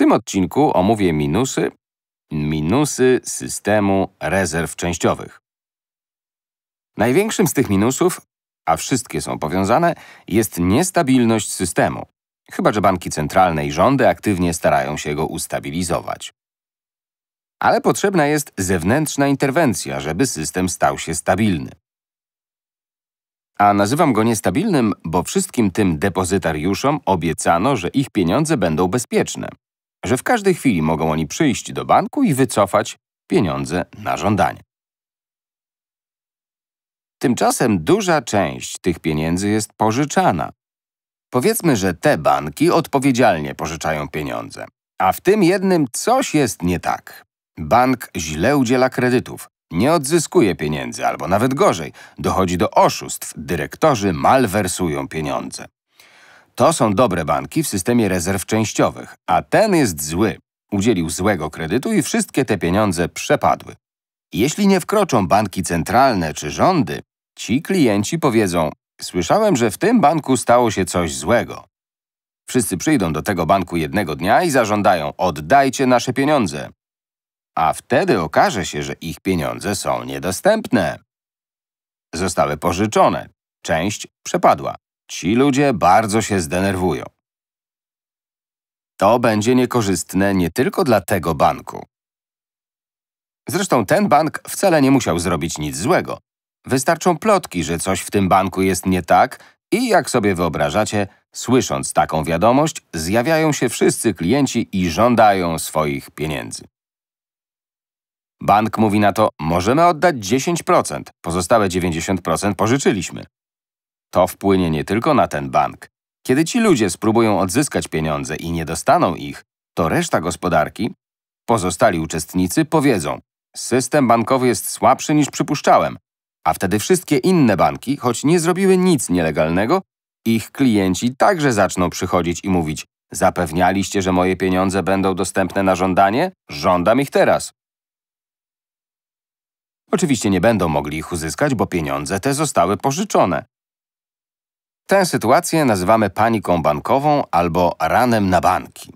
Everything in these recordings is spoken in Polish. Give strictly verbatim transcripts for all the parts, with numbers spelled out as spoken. tym odcinku omówię minusy, minusy systemu rezerw częściowych. Największym z tych minusów, a wszystkie są powiązane, jest niestabilność systemu, chyba że banki centralne i rządy aktywnie starają się go ustabilizować. Ale potrzebna jest zewnętrzna interwencja, żeby system stał się stabilny. A nazywam go niestabilnym, bo wszystkim tym depozytariuszom obiecano, że ich pieniądze będą bezpieczne, że w każdej chwili mogą oni przyjść do banku i wycofać pieniądze na żądanie. Tymczasem duża część tych pieniędzy jest pożyczana. Powiedzmy, że te banki odpowiedzialnie pożyczają pieniądze, a w tym jednym coś jest nie tak. Bank źle udziela kredytów, nie odzyskuje pieniędzy, albo nawet gorzej, dochodzi do oszustw, dyrektorzy malwersują pieniądze. To są dobre banki w systemie rezerw częściowych, a ten jest zły. Udzielił złego kredytu i wszystkie te pieniądze przepadły. Jeśli nie wkroczą banki centralne czy rządy, ci klienci powiedzą: słyszałem, że w tym banku stało się coś złego. Wszyscy przyjdą do tego banku jednego dnia i zażądają: oddajcie nasze pieniądze. A wtedy okaże się, że ich pieniądze są niedostępne. Zostały pożyczone, część przepadła. Ci ludzie bardzo się zdenerwują. To będzie niekorzystne nie tylko dla tego banku. Zresztą ten bank wcale nie musiał zrobić nic złego. Wystarczą plotki, że coś w tym banku jest nie tak i, jak sobie wyobrażacie, słysząc taką wiadomość, zjawiają się wszyscy klienci i żądają swoich pieniędzy. Bank mówi na to: możemy oddać dziesięć procent, pozostałe dziewięćdziesiąt procent pożyczyliśmy. To wpłynie nie tylko na ten bank. Kiedy ci ludzie spróbują odzyskać pieniądze i nie dostaną ich, to reszta gospodarki, pozostali uczestnicy powiedzą: system bankowy jest słabszy niż przypuszczałem, a wtedy wszystkie inne banki, choć nie zrobiły nic nielegalnego, ich klienci także zaczną przychodzić i mówić: zapewnialiście, że moje pieniądze będą dostępne na żądanie? Żądam ich teraz. Oczywiście nie będą mogli ich uzyskać, bo pieniądze te zostały pożyczone. Tę sytuację nazywamy paniką bankową albo ranem na banki.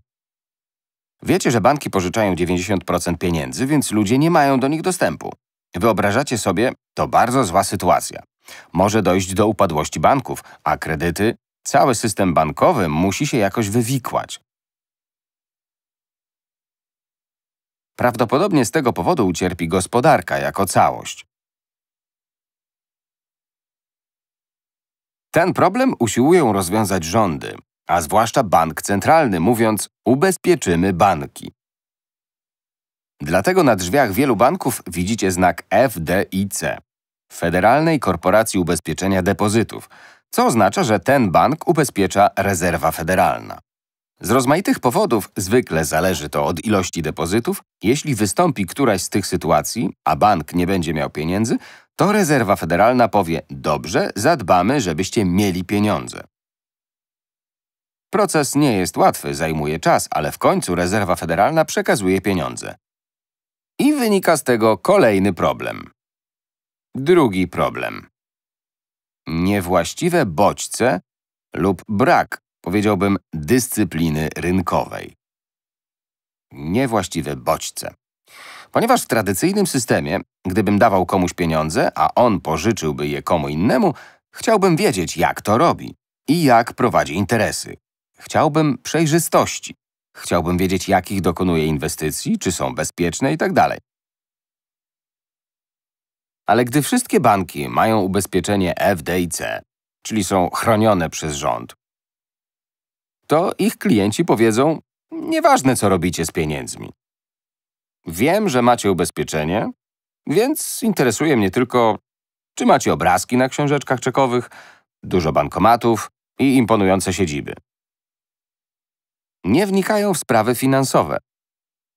Wiecie, że banki pożyczają dziewięćdziesiąt procent pieniędzy, więc ludzie nie mają do nich dostępu. Wyobrażacie sobie, to bardzo zła sytuacja. Może dojść do upadłości banków, a kredyty, cały system bankowy musi się jakoś wywikłać. Prawdopodobnie z tego powodu ucierpi gospodarka jako całość. Ten problem usiłują rozwiązać rządy, a zwłaszcza bank centralny, mówiąc: ubezpieczymy banki. Dlatego na drzwiach wielu banków widzicie znak F D I C, Federalnej Korporacji Ubezpieczenia Depozytów, co oznacza, że ten bank ubezpiecza rezerwa federalna. Z rozmaitych powodów, zwykle zależy to od ilości depozytów, jeśli wystąpi któraś z tych sytuacji, a bank nie będzie miał pieniędzy, to rezerwa federalna powie: dobrze, zadbamy, żebyście mieli pieniądze. Proces nie jest łatwy, zajmuje czas, ale w końcu rezerwa federalna przekazuje pieniądze. I wynika z tego kolejny problem. Drugi problem. Niewłaściwe bodźce lub brak, powiedziałbym, dyscypliny rynkowej. Niewłaściwe bodźce. Ponieważ w tradycyjnym systemie, gdybym dawał komuś pieniądze, a on pożyczyłby je komu innemu, chciałbym wiedzieć, jak to robi i jak prowadzi interesy. Chciałbym przejrzystości. Chciałbym wiedzieć, jakich dokonuje inwestycji, czy są bezpieczne itd. Ale gdy wszystkie banki mają ubezpieczenie F D I C, czyli są chronione przez rząd, to ich klienci powiedzą: nieważne, co robicie z pieniędzmi. Wiem, że macie ubezpieczenie, więc interesuje mnie tylko, czy macie obrazki na książeczkach czekowych, dużo bankomatów i imponujące siedziby. Nie wnikają w sprawy finansowe.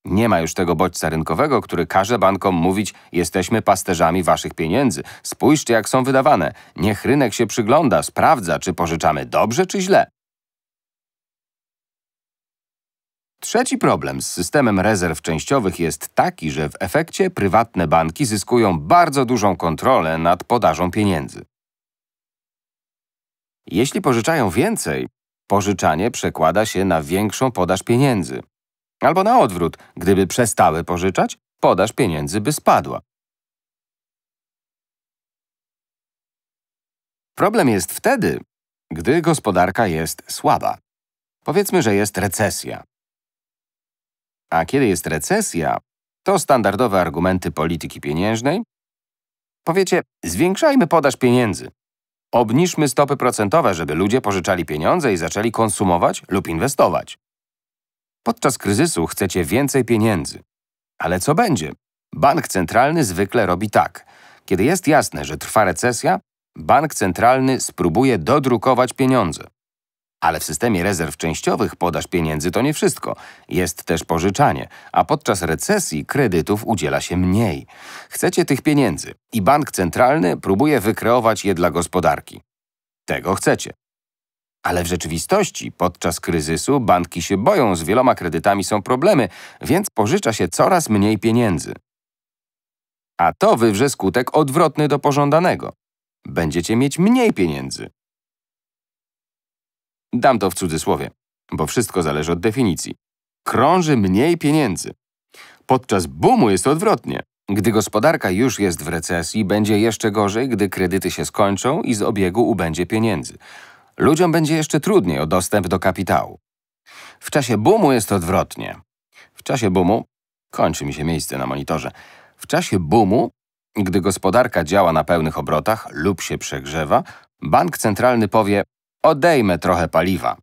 Nie ma już tego bodźca rynkowego, który każe bankom mówić: jesteśmy pasterzami waszych pieniędzy, spójrzcie, jak są wydawane, niech rynek się przygląda, sprawdza, czy pożyczamy dobrze, czy źle. Trzeci problem z systemem rezerw częściowych jest taki, że w efekcie prywatne banki zyskują bardzo dużą kontrolę nad podażą pieniędzy. Jeśli pożyczają więcej, pożyczanie przekłada się na większą podaż pieniędzy. Albo na odwrót, gdyby przestały pożyczać, podaż pieniędzy by spadła. Problem jest wtedy, gdy gospodarka jest słaba. Powiedzmy, że jest recesja. A kiedy jest recesja, to standardowe argumenty polityki pieniężnej. Powiecie, zwiększajmy podaż pieniędzy. Obniżmy stopy procentowe, żeby ludzie pożyczali pieniądze i zaczęli konsumować lub inwestować. Podczas kryzysu chcecie więcej pieniędzy. Ale co będzie? Bank centralny zwykle robi tak. Kiedy jest jasne, że trwa recesja, bank centralny spróbuje dodrukować pieniądze. Ale w systemie rezerw częściowych podaż pieniędzy to nie wszystko. Jest też pożyczanie, a podczas recesji kredytów udziela się mniej. Chcecie tych pieniędzy i bank centralny próbuje wykreować je dla gospodarki. Tego chcecie. Ale w rzeczywistości podczas kryzysu banki się boją, z wieloma kredytami są problemy, więc pożycza się coraz mniej pieniędzy. A to wywrze skutek odwrotny do pożądanego. Będziecie mieć mniej pieniędzy. Dam to w cudzysłowie, bo wszystko zależy od definicji. Krąży mniej pieniędzy. Podczas boomu jest odwrotnie. Gdy gospodarka już jest w recesji, będzie jeszcze gorzej, gdy kredyty się skończą i z obiegu ubędzie pieniędzy. Ludziom będzie jeszcze trudniej o dostęp do kapitału. W czasie boomu jest odwrotnie. W czasie boomu... Kończy mi się miejsce na monitorze. W czasie boomu, gdy gospodarka działa na pełnych obrotach lub się przegrzewa, bank centralny powie: odejmę trochę paliwa.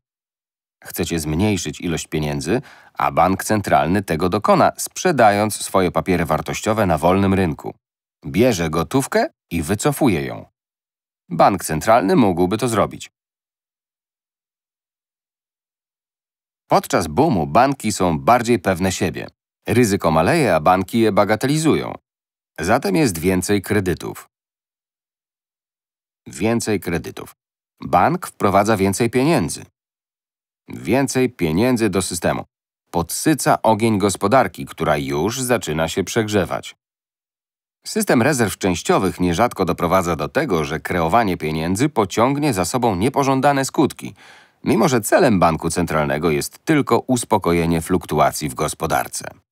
Chcecie zmniejszyć ilość pieniędzy, a bank centralny tego dokona, sprzedając swoje papiery wartościowe na wolnym rynku. Bierze gotówkę i wycofuje ją. Bank centralny mógłby to zrobić. Podczas boomu banki są bardziej pewne siebie. Ryzyko maleje, a banki je bagatelizują. Zatem jest więcej kredytów. Więcej kredytów. Bank wprowadza więcej pieniędzy. Więcej pieniędzy do systemu. Podsyca ogień gospodarki, która już zaczyna się przegrzewać. System rezerw częściowych nierzadko doprowadza do tego, że kreowanie pieniędzy pociągnie za sobą niepożądane skutki, mimo że celem banku centralnego jest tylko uspokojenie fluktuacji w gospodarce.